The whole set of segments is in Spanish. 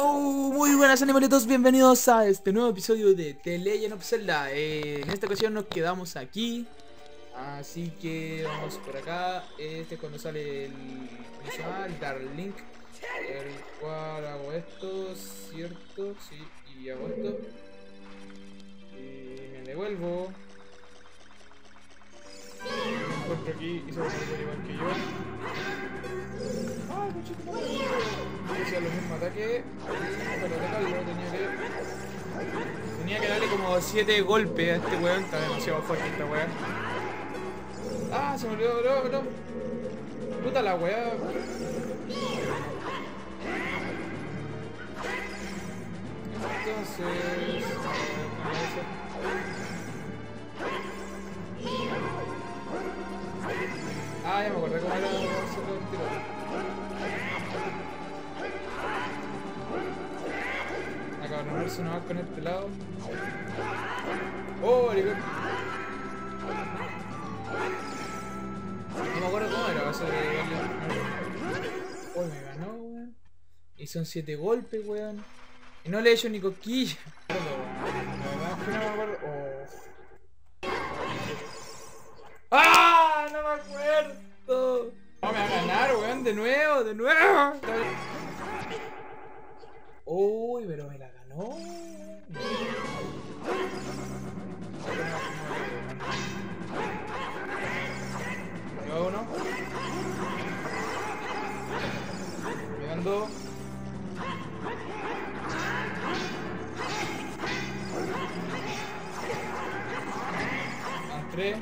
Muy buenas animalitos, bienvenidos a este nuevo episodio de The Legend of Zelda. En esta ocasión nos quedamos aquí, así que vamos por acá. Este es cuando sale el Dark Link, el cual hago esto, ¿cierto? Sí, y hago esto y me devuelvo. Me encuentro aquí y se va a salir igual que yo. ¡Ay, muchachos! Hice los mismos ataques, pero atacarlo tenía que darle como 7 golpes a este weón. Está demasiado fuerte esta weá. ¡Ah, se me olvidó! ¡No! ¡Puta la weá! Entonces... Ah, ya me acordé cómo era el tiro. Acá no verse nomás con este lado. ¡Oh, maricón! No me acuerdo cómo era, va a ser el... ¡Oh, me ganó, weón! Y son 7 golpes, weón. Y no le he hecho ni coquilla. No me acuerdo. ¡Ah! ¡No me acuerdo! ¡No me va a ganar, weón! ¡De nuevo! ¡Uy! Pero me la ganó. Me va uno. Me van dos. Van tres.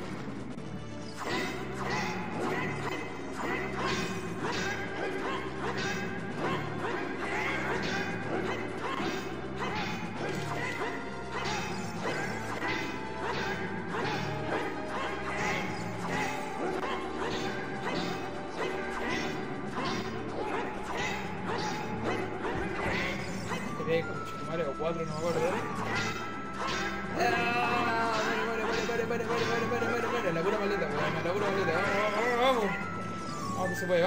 Cuatro, no me acuerdo. Para, la pura maleta, vamos, que se puede.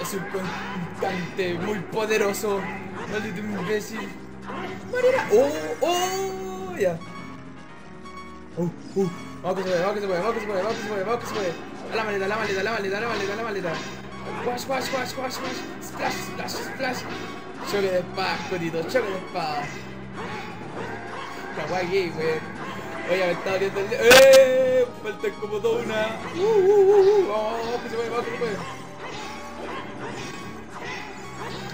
Es un cantante muy poderoso, maldito imbécil. Oh, ya. Vamos que se puede. A la maleta. Wash. Splash. Choque de espada, codito, choque de espada. Kawaii gay, wey. Oye, me estaba viendo el... Falta como toda una. Vamos que se puede.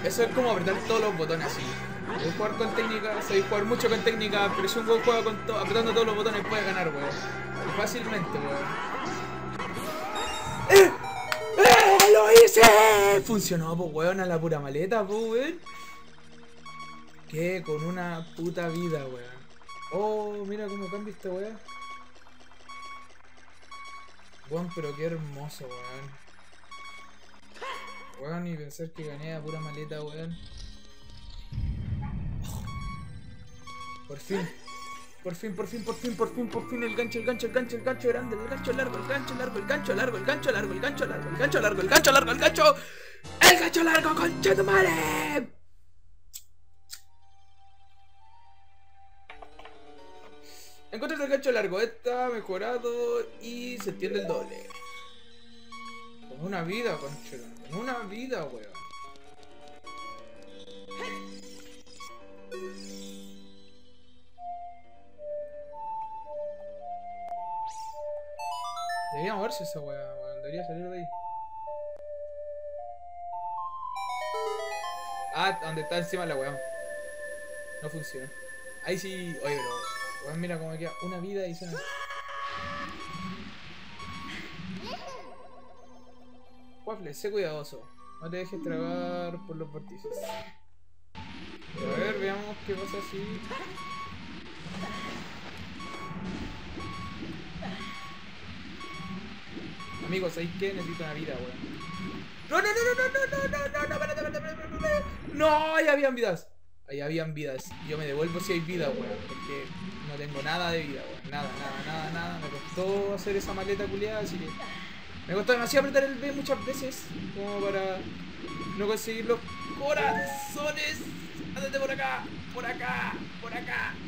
Eso es como apretar todos los botones así. Puedes jugar con técnica, sabéis jugar mucho con técnica, pero si un juego juega con apretando todos los botones puede ganar, weón. Fácilmente, weón. ¡Lo hice! Funcionó, pues, weón, a la pura maleta, pues, weón. Que con una puta vida, weón. Oh, mira cómo cambia esta weón. Weón, pero qué hermoso, weón. Weón, y pensar que gané a pura maleta, weón. Por fin, el gancho grande, el gancho largo, concha tu madre. Encuentras el gancho largo, está mejorado y se extiende el doble. Con una vida, concha, con una vida, weón. Debería moverse esa weá, debería salir de ahí. Ah, donde está encima la weá. No funciona. Ahí sí. Oye, pero weón, mira cómo me queda una vida y se me... Waffle, sé cuidadoso. No te dejes tragar por los vórtices. A ver, veamos qué pasa si... Amigos, ¿sabéis qué? Necesito una vida, weón. No, ya habían vidas. Ahí habían vidas. Yo me devuelvo si hay vida, weón. Porque no tengo nada de vida, weón. Nada. Me costó hacer esa maleta culiada, así que... Me costó demasiado apretar el B muchas veces. Como para no conseguir los corazones. Ándate por acá. Por acá.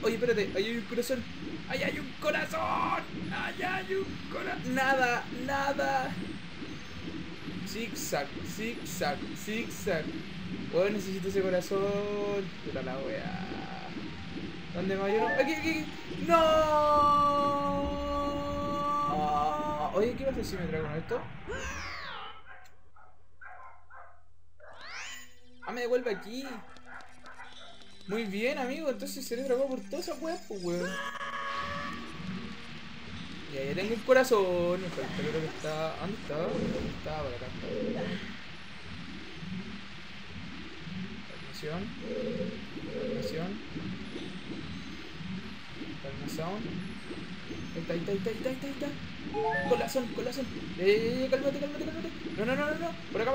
Oye, espérate. Ahí hay un corazón. Ahí hay un corazón. Nada. Zig-zag. Bueno, necesito ese corazón. Puta la wea. ¿Dónde me ayudaron? ¡Aquí! ¡No! Oye, ¿qué pasa si me traigo con esto? Ah, me devuelve aquí. Muy bien, amigo. Entonces seré tragado por toda esa wea, pues, weón. Y ahí tengo un corazón. Creo que está... ¿Dónde está? Por acá. Calmación. Ahí está. Corazón. Cálmate. No. Por acá.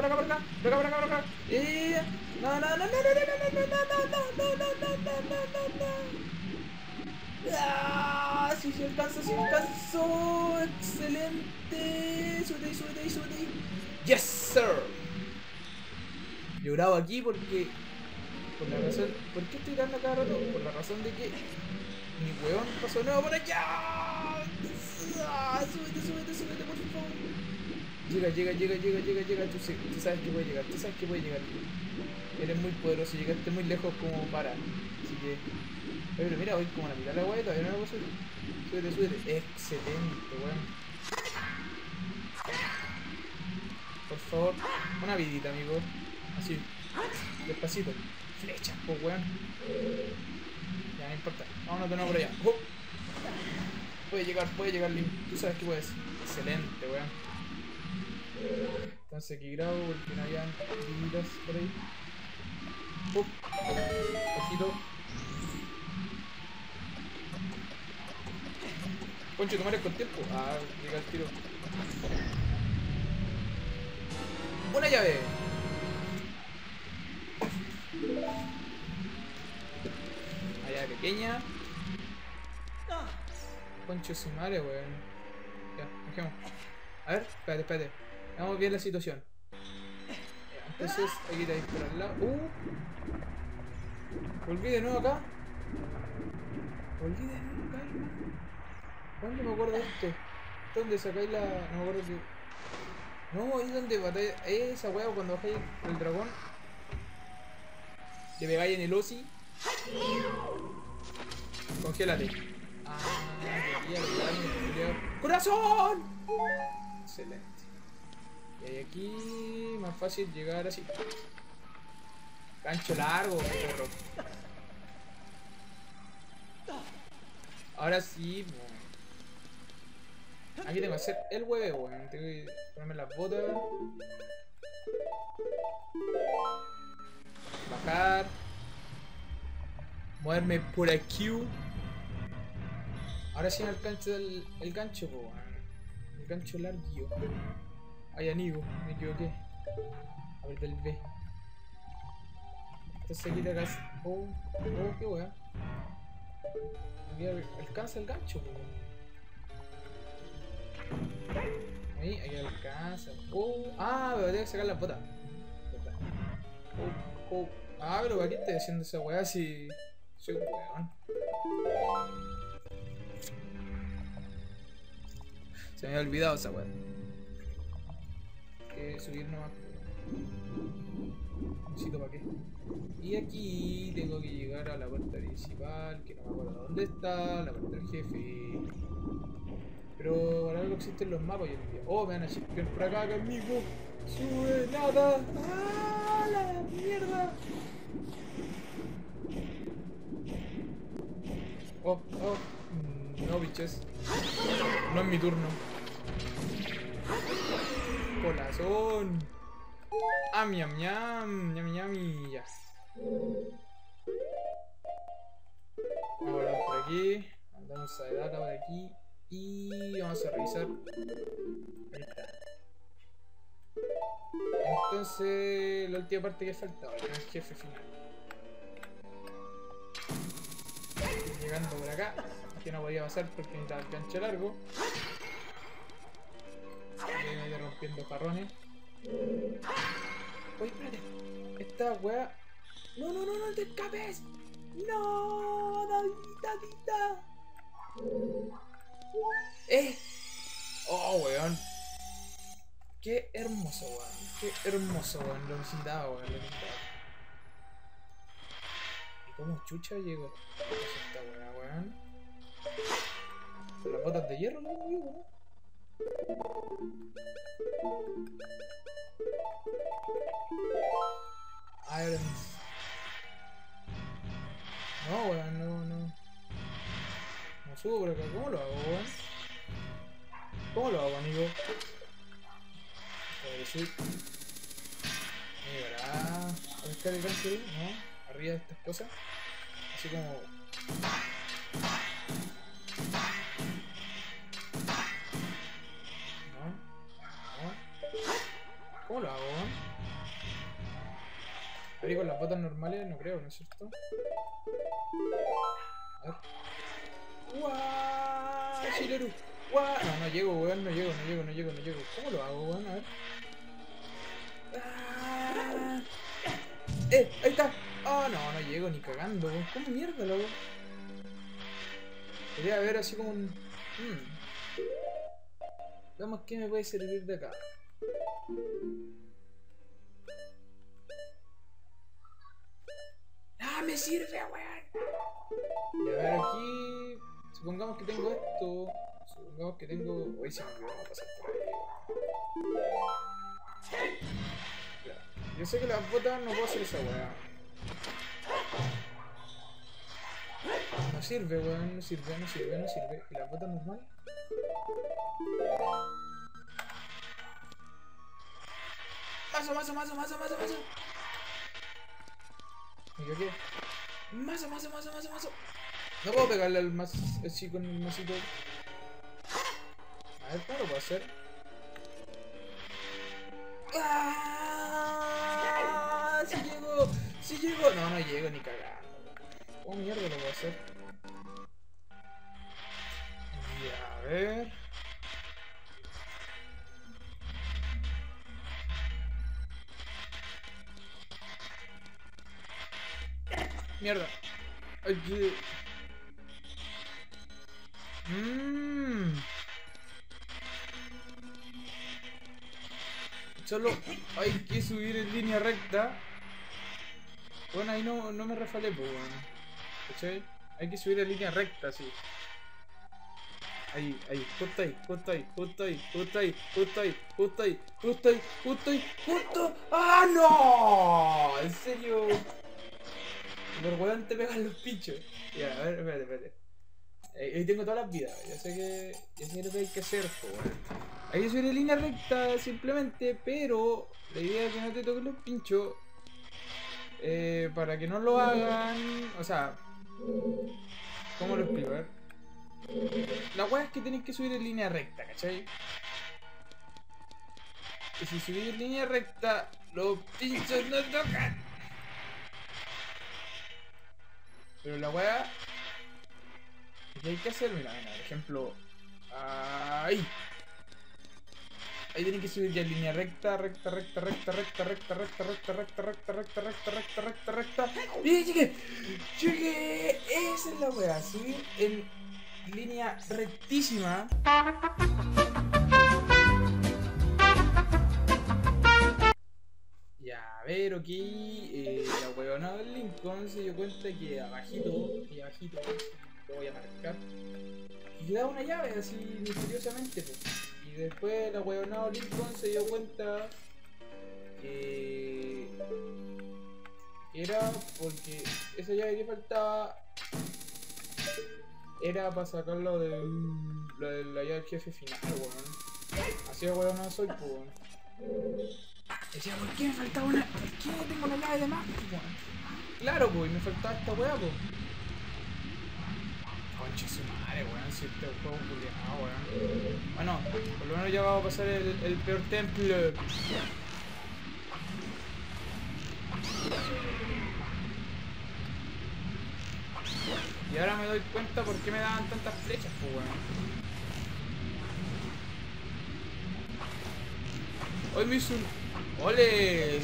¡Ah! ¡Sí me alcanzó! ¡Excelente! ¡Súbete ahí! ¡Yes, sir! Llorado aquí porque... Por la razón... ¿Por qué estoy dando cada rato? Por la razón de que... Mi huevón pasó nuevo por allá. ¡Ah! ¡Súbete, por favor! Llega. Tú sabes que voy a llegar. Eres muy poderoso. Llegaste muy lejos como para... Así que... Pero mira, voy como a la mitad de la guay, todavía no me puedo subir. Súbete. Excelente, weón. Por favor, una vidita, amigo. Así. Despacito. Flechas, pues, weón. Ya, no importa. Vámonos de nuevo por allá. Puede llegar, Link. Tú sabes que puedes. Excelente, weón. Entonces aquí grabo porque no había viditas por ahí. Ojito. Concho, tomar es con tiempo. Ah, llega el tiro. Una llave. Una llave pequeña. Concho, su madre, weón. Ya, dejemos. A ver, espérate. Veamos bien la situación. Ya, entonces, hay que ir ahí por al lado. Volví de nuevo acá. ¿Dónde me acuerdo de esto? ¿Dónde sacáis la...? No me acuerdo que... No, ahí donde batalláis... Esa hueá cuando bajáis el dragón. Te pegáis en el Osi. Congélate. Ah, quería pegarme. ¡Corazón! Excelente. Y aquí... Más fácil llegar así. Gancho largo, perro. Ahora sí... Aquí tengo que hacer el hueveo, weón. Tengo que ponerme las botas. Bajar. Moverme por aquí. Ahora sí me alcanza el gancho, weón. El gancho largo. Ay, amigo, me equivoqué. A ver, del B. Entonces aquí te alcanza. Qué weón. Aquí alcanza el gancho, weón. Ahí alcanza. Pero tengo que sacar las botas. Pero ¿para qué estoy haciendo esa weá si soy un weón? Se me había olvidado esa weá. Hay que subir nomás. Necesito para qué. Y aquí tengo que llegar a la puerta principal, que no me acuerdo dónde está, la puerta del jefe. Pero para algo existen los mapas hoy en día. Me van a chiflar por acá, amigo. Sube nada. ¡Ah, la mierda! No, biches. No es mi turno. Corazón. Miam. Ya. Ahora por aquí. Andamos a edad por aquí. Y vamos a revisar. Ahí está. Entonces, la última parte que faltaba, el jefe final. llegando por acá, que no podía pasar porque necesitaba el gancho largo. Aquí me voy rompiendo parrones. Oye, espérate, esta weá... ¡No, no, no, no te escapes! ¡No, Davidita, Davidita! ¡Oh, weón! ¡Qué hermoso, weón! ¡Qué hermoso, weón! Lo visitaba, weón, lo visitaba. ¿Y cómo chucha llegó esta weá, weón? ¿Con las botas de hierro, no, weón? Irons. No, weón, no, no. No subo por acá. ¿Cómo lo hago, weón? ¿Cómo lo hago, amigo? Joder, sí. Mira, ¿puedo escalar ahí? ¿No? Arriba de estas cosas. Así como... ¿Cómo lo hago, weón? Abrí con las botas normales, no creo, ¿no es cierto? A ver. ¡Guau! ¡Shileru! ¡Guau! No, no llego, weón, no llego. ¿Cómo lo hago, weón? A ver. ¡Ah! ¡Ahí está! ¡Oh, no, no llego ni cagando, weón! ¿Cómo mierda lo hago? Quería ver así como un... Veamos qué me puede servir de acá. ¡Ah, me sirve, weón! Y a ver aquí... Supongamos que tengo esto... Supongamos que tengo... Uy, se me olvidó, va a pasar por ahí. Claro. Yo sé que las botas no puedo hacer esa weá. No sirve, weón, no sirve. ¿Y las botas normal? Mazo. ¿Y yo qué? Mazo. No puedo pegarle al mazo así con el masito. A ver, ¿cómo lo puedo hacer? ¡Ah! ¡Sí llego! No, no llego ni cagando. Oh, mierda, lo puedo hacer. Y a ver... Mierda. Ay, Solo hay que subir en línea recta. Bueno, ahí no me refalé, pues bueno. ¿Cachai? Hay que subir en línea recta, sí. Ahí, justo ahí. ¡Ah, no! ¿En serio? Por weón te pegan los pinchos. Ya, a ver, espérate. Ahí tengo todas las vidas. Ya sé que lo que hay que hacer, weón. Hay que subir en línea recta simplemente, pero la idea es que no te toquen los pinchos. Para que no lo hagan. O sea, ¿cómo lo explico? A ver. La weá es que tenés que subir en línea recta, ¿cachai? Y si subís en línea recta, los pinchos no tocan. Pero la weá, ¿qué hay que hacer? Mira, por ejemplo, ahí tienen que subir ya en línea recta. ¡Y llegué! Esa es la weá, subir en línea rectísima. Ya, a ver, ok, la huevona del Lincoln se dio cuenta que abajito, lo voy a marcar, y quedaba una llave así misteriosamente, pues. Y después la huevona del Lincoln se dio cuenta que era porque esa llave que faltaba era para sacarlo de la llave del jefe final, weón. Así de huevona soy, pues, weón. Decía, ¿por qué me faltaba una? ¿Por qué tengo una llave de más? Claro, pues, me faltaba esta weá, pues. Concha su madre, weón, si este juego culiado, weón. Bueno, por lo menos ya va a pasar el peor templo. Y ahora me doy doy cuenta por qué me daban tantas flechas, pues, weón. Hoy me hizo un... ¡Ole!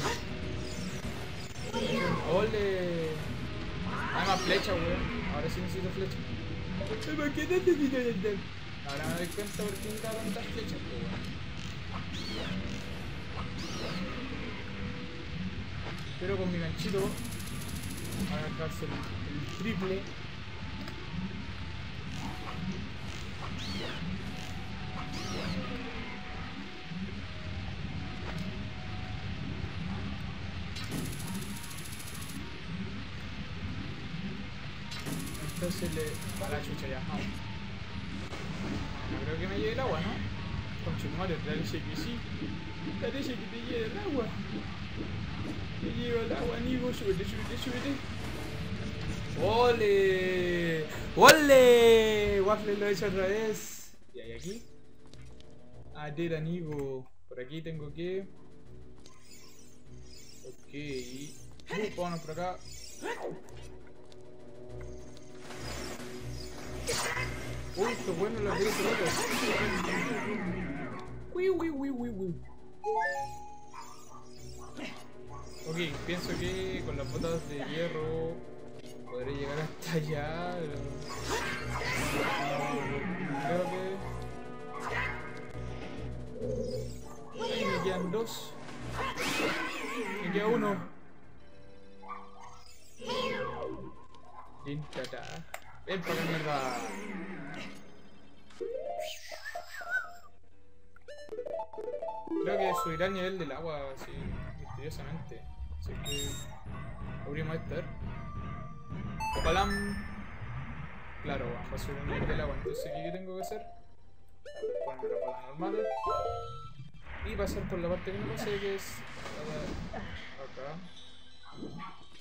¡Ole! Hay más flechas, weón. Ahora sí necesito flechas. ¿Por qué no necesito flechas? Ahora me doy cuenta por qué me daban tantas flechas, pues, weón. Pero con mi ganchito voy a alcanzar el triple. Entonces le... a la chucha ya, vamos. No creo que me lleve el agua, ¿no? Con chumario, parece que sí. Parece que te lleve el agua. Te llevo el agua, amigo, súbete, súbete, súbete. ¡Ole! ¡Ole! Waffle lo he hecho otra vez. ¿Y hay aquí? Ah, dead, amigo. Por aquí tengo que... Ok. Vámonos por acá. Uy, esto es bueno, las veces rotas. Uy, uy, uy, uy, uy. Ok, pienso que con las botas de hierro podré llegar hasta allá. Creo que... ahí me quedan dos. Me queda uno. Ven para la mierda. Creo que subirá el nivel del agua, así, misteriosamente. Así que abrimos esta. Opalam. Claro, va a subir el nivel del agua. Entonces, ¿qué tengo que hacer? Poner la pala normal. Y pasar por la parte que no pasé, que es... acá.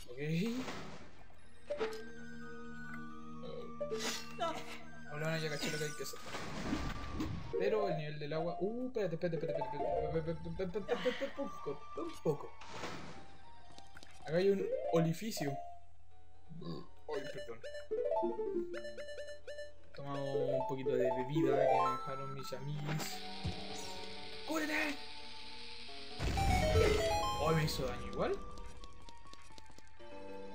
Ok. Ahora van a llegar a lo que hay que hacer. Pero el nivel del agua... espérate, tampoco. Acá hay un orificio. Ay, perdón. He tomado un poquito de bebida que me dejaron mis amigos. ¡Cúrate! Hoy me hizo daño igual.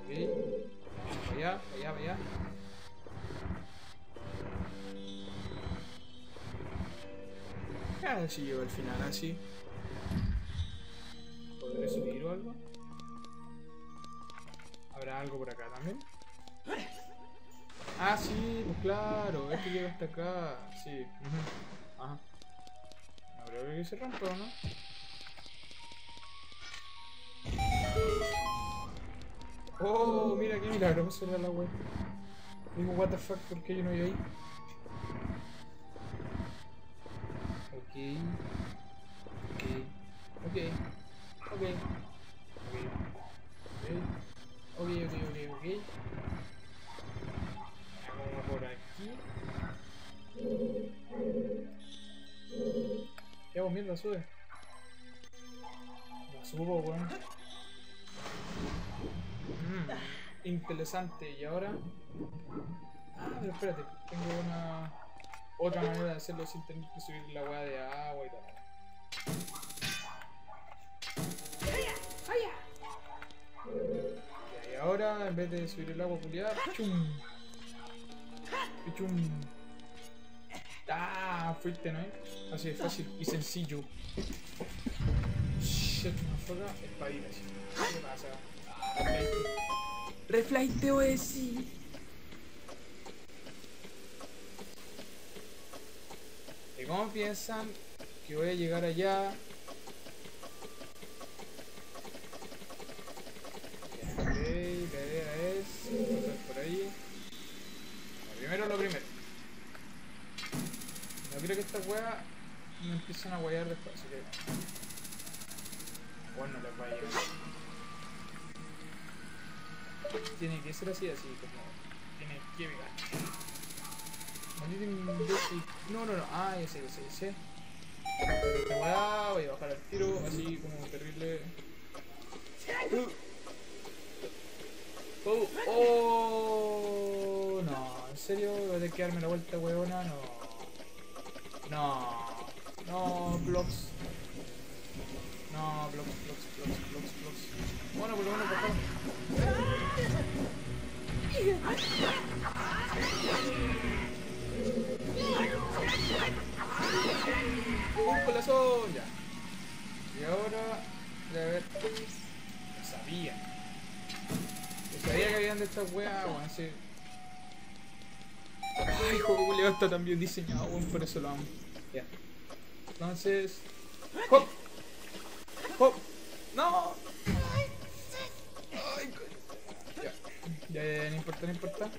Ok. Allá, allá, allá. Ah, sí llegó al final, así. ¿Podré subir o algo? ¿Habrá algo por acá también? Ah, sí, pues claro, este llega hasta acá. Sí, ajá. No creo que se rompa, ¿o no? Oh, mira qué milagroso era la web. Digo, what the fuck, ¿por qué yo no iba ahí? Ok. Vamos por aquí. ¿Qué hago? Mierda, sube. La subo, weón. Interesante. Y ahora... ah, pero espérate. Tengo una... otra manera de hacerlo sin tener que subir la hueá de agua y tal. Y ahora, en vez de subir el agua culiada, ¡pichum! ¡Pichum! ¡Ah! Fuiste, ¿no? Así de fácil y sencillo. Shit, una foca, espadita. ¿Qué pasa? Reflighteo es sí. ¿Cómo piensan que voy a llegar allá? Ok, la idea es pasar por ahí. Lo primero. No quiero que estas weas me empiecen a guayar después, así que... bueno, las guayas. Tiene que ser así, como... tiene que llegar. No. Ah, ese. Voy a bajar el tiro, así como terrible. Oh, no, es serio? ¿Voy a tener que darme la vuelta, huevona? No. No. No, blocks. No, blocks. Bueno, por lo menos bajamos. Un corazón, ya. Y ahora, de ver, lo sabía. Lo sabía que habían de estas weas, weón, sí. Ay, juego culiao, está tan bien diseñado, weón, por eso lo amo. Ya. Entonces. ¡Hop! ¡Hop! ¡No! Ay, ya, no importa, no importa.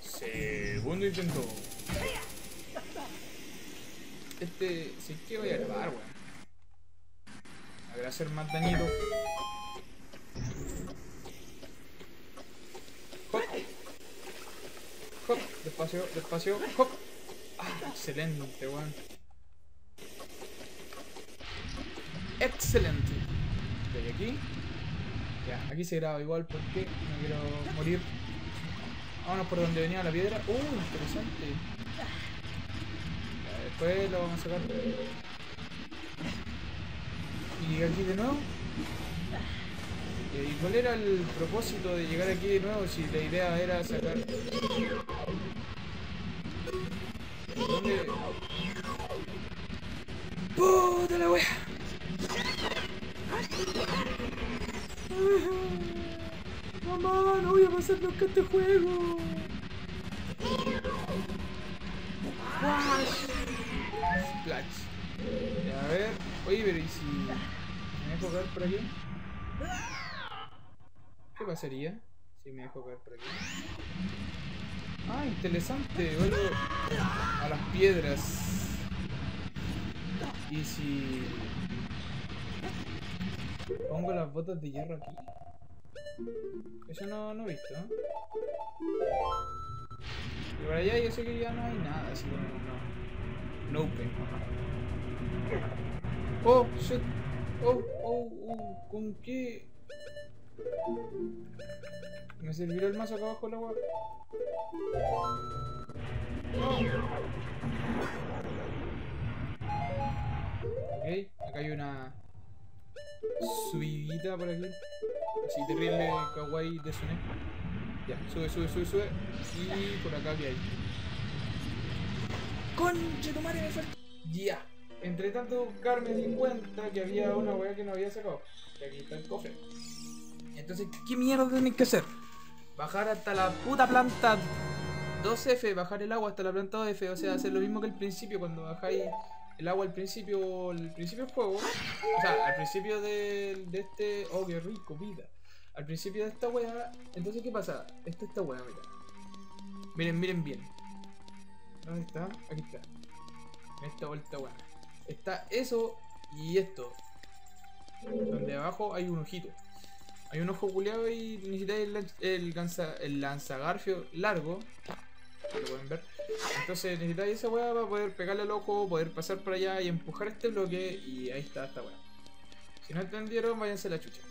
Segundo intento. Sí que voy a grabar, weón. Habrá hacer más dañito. Hop. Hop. Despacio, despacio. Hop. Ah, excelente, weón. Excelente. Estoy aquí. Ya, aquí se graba igual porque no quiero morir. Vámonos por donde venía la piedra. Interesante. Ya, después lo vamos a sacar. Y llegué aquí de nuevo. ¿Y cuál era el propósito de llegar aquí de nuevo si la idea era sacar? ¿Dónde? ¡Puta la wea! ¡Mamá, no voy a pasar nunca este juego! ¡Splash! A ver, oye, pero ¿y si me dejo caer por aquí? ¿Qué pasaría si me dejo caer por aquí? Ah, interesante, vuelvo a las piedras. ¿Y si pongo las botas de hierro aquí? Eso no he visto, ¿eh? Y para allá yo sé que ya no hay nada, así que no. Nope. Oh, shit. Oh, ¿con qué? Me servirá el mazo acá abajo el agua. No. Ok, acá hay una subidita por aquí. Así terrible kawaii de Sune. Ya, sube. Y por acá que hay. Concha tu madre, me falta. Ya. Entre tanto buscar me di cuenta que había una weá que no había sacado. Que aquí está el cofre. Entonces, ¿qué mierda tenéis que hacer? Bajar hasta la puta planta 2F, bajar el agua hasta la planta 2F. O sea, hacer lo mismo que al principio, cuando bajáis el agua al principio del juego. O sea, al principio de este... Oh, qué rico, vida. Al principio de esta weá. Entonces, ¿qué pasa? Esta weá, mira. Miren bien. ¿Dónde está? Aquí está. En esta vuelta, weá. Está eso y esto. Donde abajo hay un ojito. Hay un ojo culeado y necesitáis el lanzagarfio largo. Lo pueden ver. Entonces necesitáis esa weá para poder pegarle al ojo, poder pasar para allá y empujar este bloque. Y ahí está esta weá. Si no entendieron, váyanse a la chucha.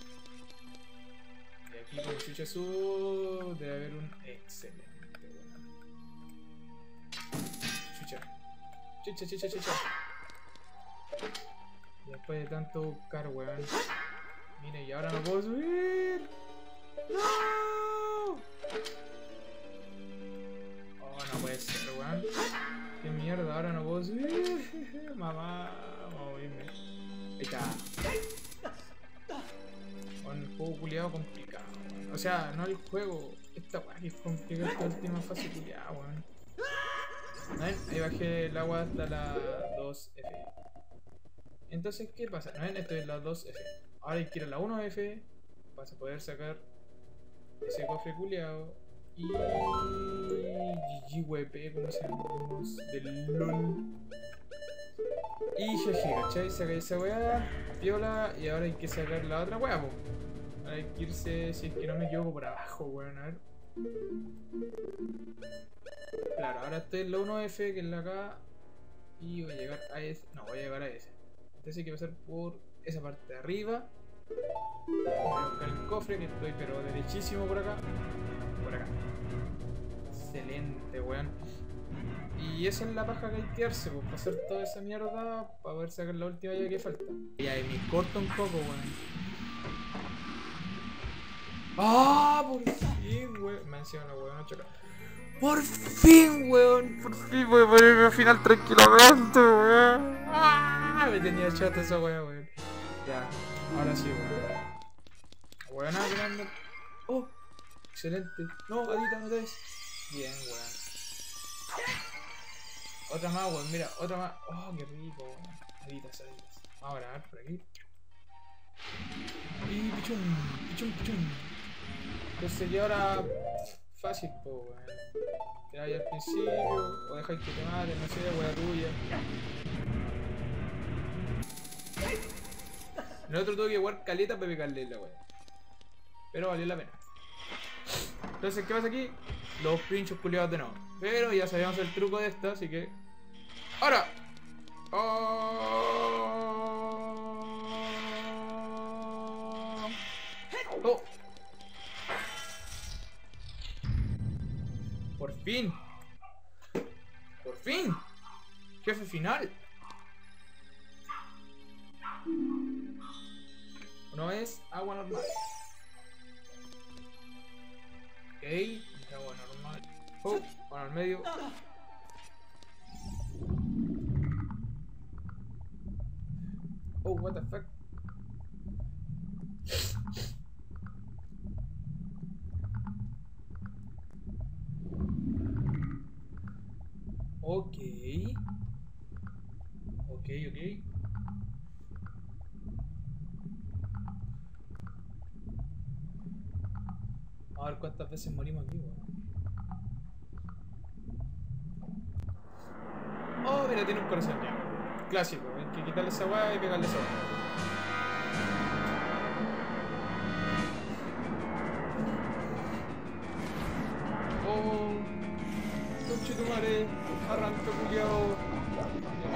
Y aquí con el chucha subo. Debe haber un excelente weá. Chucha. Después de tanto buscar, weón. Mire, y ahora no puedo subir. ¡No! Oh, no puede ser, weón. Qué mierda, ahora no puedo subir. Mamá, vamos a morirme. Ahí está. Con el juego culiado complicado, weón. O sea, no el juego. Esta weón es complicada, esta última fase culiada, weón. ¿Ven? Ahí bajé el agua hasta la 2F. Entonces, ¿qué pasa? ¿No ven? Esto es la 2F. Ahora hay que ir a la 1F. Vas a poder sacar ese cofre culeado. Y... GGWP, como se llama. Del LOL. Y GG, ¿cachai? Saca esa weá. Piola. Y ahora hay que sacar la otra weá, po. Ahora hay que irse, si es que no me equivoco, por abajo, weón. A ver. Claro, ahora estoy en la 1F, que es la acá. Y voy a llegar a ese. No, voy a llegar a ese. Entonces hay que pasar por esa parte de arriba. Voy a buscar el cofre que estoy pero derechísimo por acá. excelente, weón. Y esa es la paja que hay que darse, pues, para hacer toda esa mierda, para poder sacar la última llave que falta. Ya, y me corta un poco, weón. ¡Ah! ¡Por fin, weón! Me encima la weón, choca. ¡Por fin, weón! ¡Por fin voy a ponerme al final tranquilamente, weón! ¡Ah! Me tenía chato esa weón, weón. Ya, ahora sí, weón. Weón, tirando. ¡Oh! ¡Excelente! ¡No, gatita, no te ves! Bien, weón. Otra más, weón, mira, otra más. ¡Oh, qué rico, weón! Aditas, aditas. Ahora, a ver, por aquí. Y pichón, pichón, pichón. Pues sería ahora fácil, po, weón. Te vayas al principio, o dejáis que te maten, no sé, weón tuya. El otro tuve que jugar caleta para pegarle la weón. Pero valió la pena. Entonces, ¿qué pasa aquí? Los pinchos culiados de nuevo. Pero ya sabíamos el truco de esta, así que... ¡Ahora! ¡Oh! ¡Oh! ¡Por fin! ¡Por fin! ¡Jefe final! No es agua normal. Ok, es agua normal. Oh, bueno, al medio. Oh, what the fuck. Ok. A ver cuántas veces morimos aquí, weón. Oh, mira, tiene un corazón ya. Clásico, hay que quitarle esa weá y pegarle esa weá. Oh, conchetumare, arranco culiao.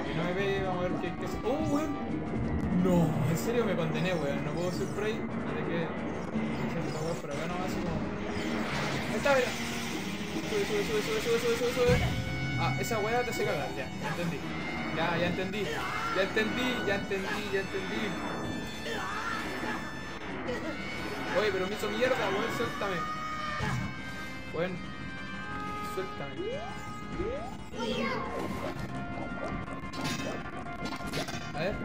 Que no me pegue, vamos a ver qué es. ¡Oh, weón! No, en serio me condené, weón. No puedo hacer por ahí. Así que... esta weón por acá nomás, así como... ¡Ahí está, mira! Sube. Ah, esa weá te hace cagar, ya. Ya entendí. Oye, pero me hizo mierda, weón. Suéltame. Weón. Suéltame. A ver.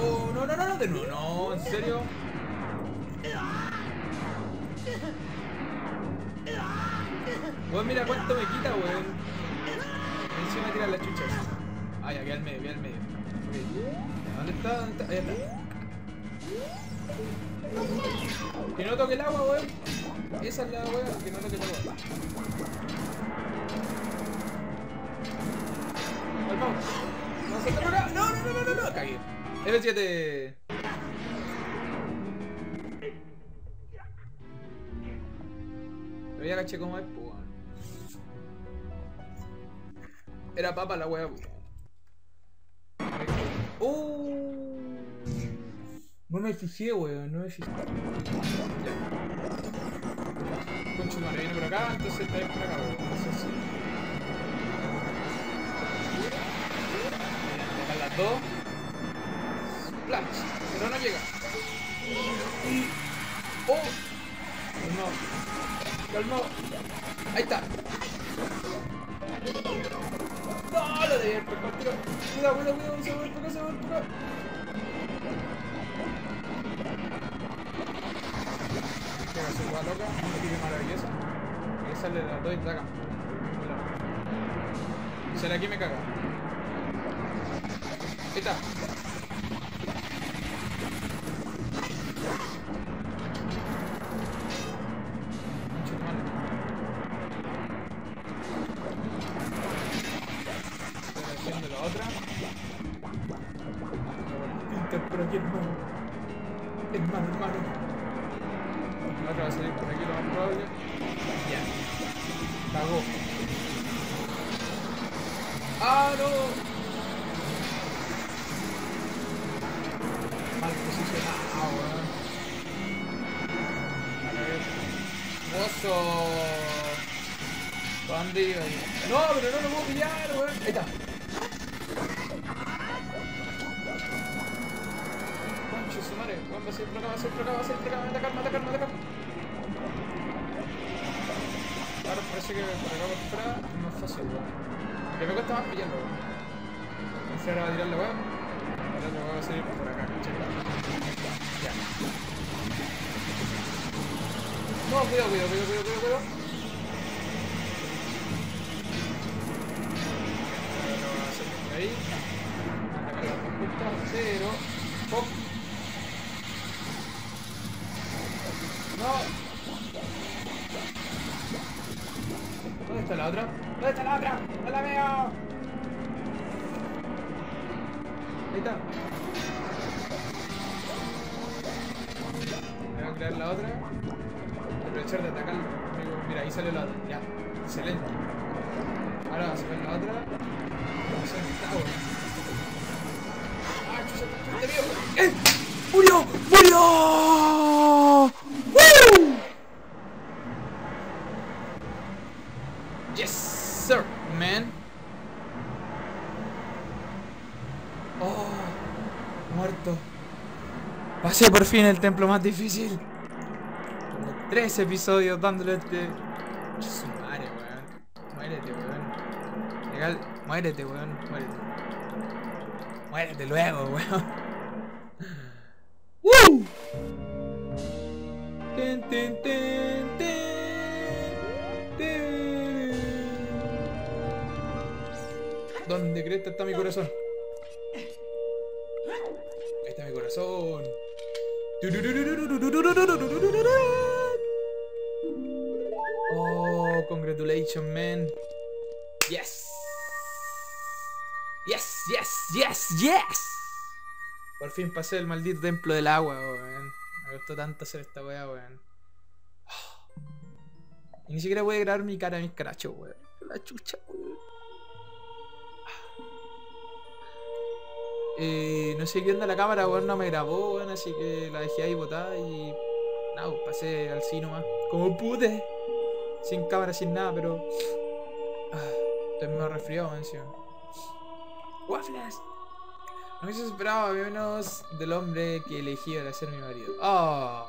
Oh, no, de nuevo, no, en serio. Weón, mira cuánto me quita, weón. Encima me tiran las chuchas. Ah, ya, queda al medio. ¿Dónde está? Ahí está. Que no toque el agua, weón. Esa es la wea que no toque la wea. Vamos. No. Cagué. F7. Pero ya caché cómo es, pues. Era papa la wea. No me fijé, weón. Concho madre, viene por acá, entonces está por acá, weón. No sé si... Dejar las dos. Splash. Pero no llega. ¡Oh! No. Calmado. Ahí está. ¡No! Lo debí haber pegado. Cuidado. Se va a ver por acá. Pega su guada loca, una pique maravillosa. Ahí sale la 2 y taca. Sale aquí y me caga. Ahí está. Mal posicionado. Eso. Bandido. No, pero no lo puedo pillar, weón. Ahí está. Concho su madre. Weón, va a ser por acá, va a ser por acá, va a ser por acá. Atacar. Ahora parece que por acá por fuera es más fácil, weón. Que me cuesta más pillarlo, weón. Entonces ahora va a tirar la weón. Ahora me voy a salir por acá, ya. No, cuidado. Bueno, vamos a hacer por ahí. Vamos a cargar las puntas, cero. ¡Pop! ¡No! ¿Dónde está la otra? ¡No la veo! Ahí está. Me voy a crear la otra. Aprovechar de atacarlo. Mira, ahí salió la otra. Ya, excelente. Ahora vamos a ver la otra. ¡Ah, chucha! ¡Murió! ¡Murió! ¡Woo! Yes, sir, man. Oh, muerto. Pasé por fin el templo más difícil. 3 episodios dándole este. Su madre, weón. Muérete, weón. Legal, muérete, weón. Muérete luego, weón. ¡Woo! ¿Dónde cresta está mi corazón? Ahí está mi corazón. Oh, congratulations, man. Yes. Yes. Por fin pasé el maldito templo del agua, weón. Me gustó tanto hacer esta weá, weón. Oh. Y ni siquiera voy a grabar mi cara a mis carachos, weón. La chucha, weón. No sé qué onda la cámara, weón. No me grabó, weón. Así que la dejé ahí botada y... No, pasé al cine más. Como pude. Sin cámara, sin nada, pero... estoy medio resfriado, encima. ¡Waffles! No me esperaba menos del hombre que elegí para ser mi marido. ¡Oh!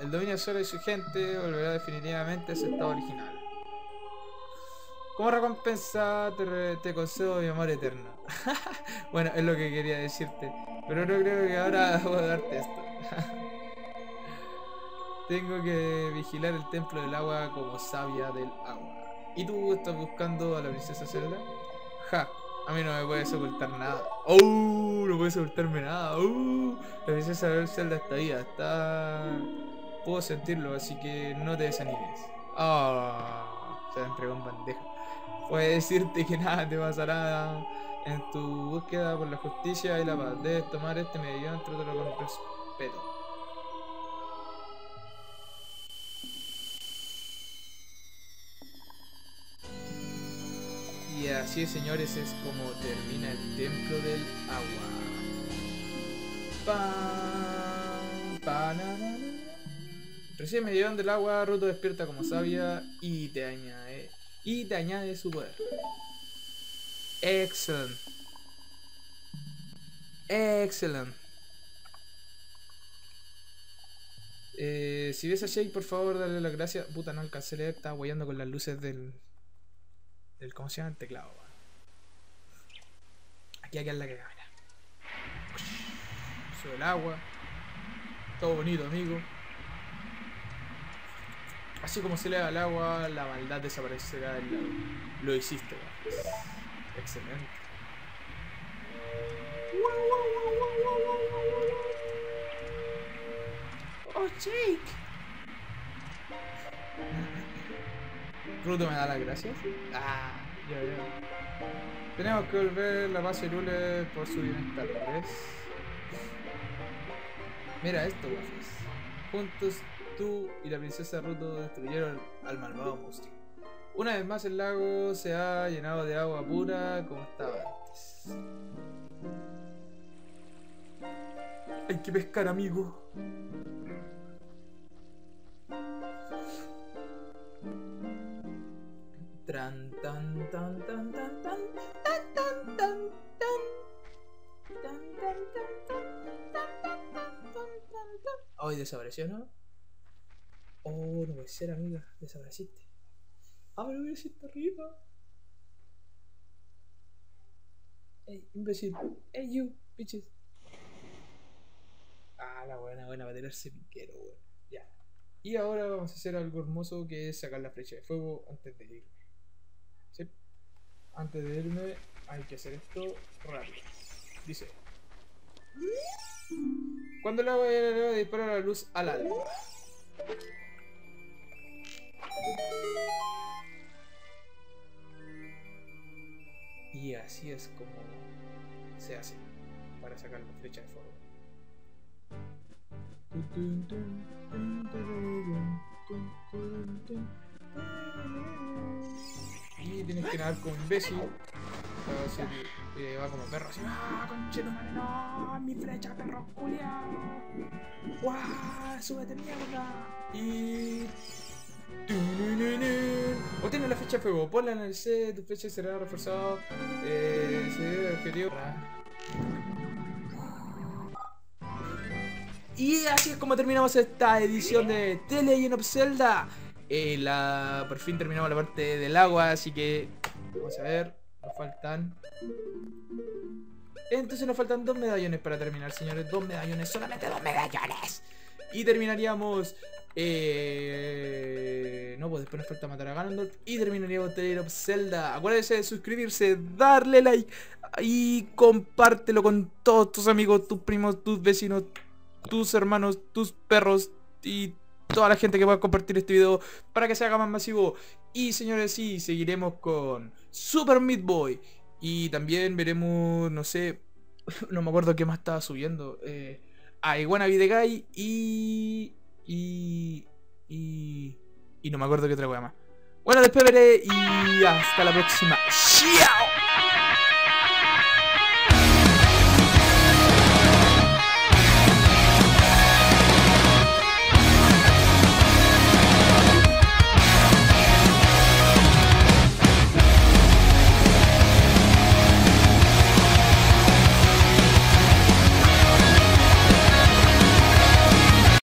El dominio solo de su gente volverá definitivamente a su estado original. Como recompensa, te concedo mi amor eterno. Bueno, es lo que quería decirte. Pero no creo que ahora debo darte esto. Tengo que vigilar el templo del agua como sabia del agua. ¿Y tú estás buscando a la princesa Zelda? Ja, a mí no me puedes ocultar nada. ¡Oh! No puedes ocultarme nada. ¡Oh! La princesa Zelda está viva, está... Puedo sentirlo, así que no te desanimes. ¡Ah! Oh, se la entregó en bandeja. Puedes decirte que nada te pasará en tu búsqueda por la justicia y la paz. Debes tomar este medio, trátalo con respeto. Y así, señores, es como termina el templo del agua. Recién me llevan del agua, Ruto despierta como sabia y te añade su poder. Excelente. Si ves a Jake, por favor, dale las gracias. Puta, no alcancé a leer, estaba guayando con las luces del ¿cómo se llama? El teclado, weón. Aquí es la cagada, mira. Sube el agua. Todo bonito, amigo. Así como se le da al agua, la maldad desaparecerá del lago. Lo hiciste, weón. Excelente. ¡Oh, Jake! Ruto me da las gracias. Ah, ya. Tenemos que volver la base Lule por su bienestar, ¿ves? Mira esto, guafes. Juntos tú y la princesa Ruto destruyeron al malvado monstruo. Una vez más el lago se ha llenado de agua pura como estaba antes. Hay que pescar, amigo. Ay, desapareció, ¿no? Oh, no puede ser, amiga. Desapareciste. Ah, pero mira si está arriba. Ey, imbécil. Ey, you, bitches. Ah, la buena, va a tenerse piquero, weón. Ya. Y ahora vamos a hacer algo hermoso que es sacar la flecha de fuego antes de irme. ¿Sí? Antes de irme hay que hacer esto rápido. Dice: cuando la voy a disparar la luz al alma. Y así es como se hace para sacar la flecha de fuego. Y tienes que nadar con imbécil. Va como perro así. ¡Ah, conchetumare, no! ¡Mi flecha, perro culiao! ¡Guau! ¡Súbete, mierda! Y... obtienes la flecha de fuego. Ponla en el C. Tu flecha será reforzada. Se objetivo. Y así es como terminamos esta edición de The Legend of Zelda. Por fin terminamos la parte del agua, así que vamos a ver. Nos faltan... entonces nos faltan 2 medallones para terminar, señores. 2 medallones, solamente 2 medallones. Y terminaríamos... no, pues después nos falta matar a Ganondorf. Y terminaríamos The Legend of Zelda. Acuérdense de suscribirse, darle like y compártelo con todos tus amigos, tus primos, tus vecinos, tus hermanos, tus perros y toda la gente que pueda compartir este video para que se haga más masivo. Y señores, sí, seguiremos con Super Meat Boy. Y también veremos, no sé, no me acuerdo qué más estaba subiendo. I wanna be the guy y no me acuerdo qué otra wea más. Bueno, después veré y hasta la próxima. ¡Chao!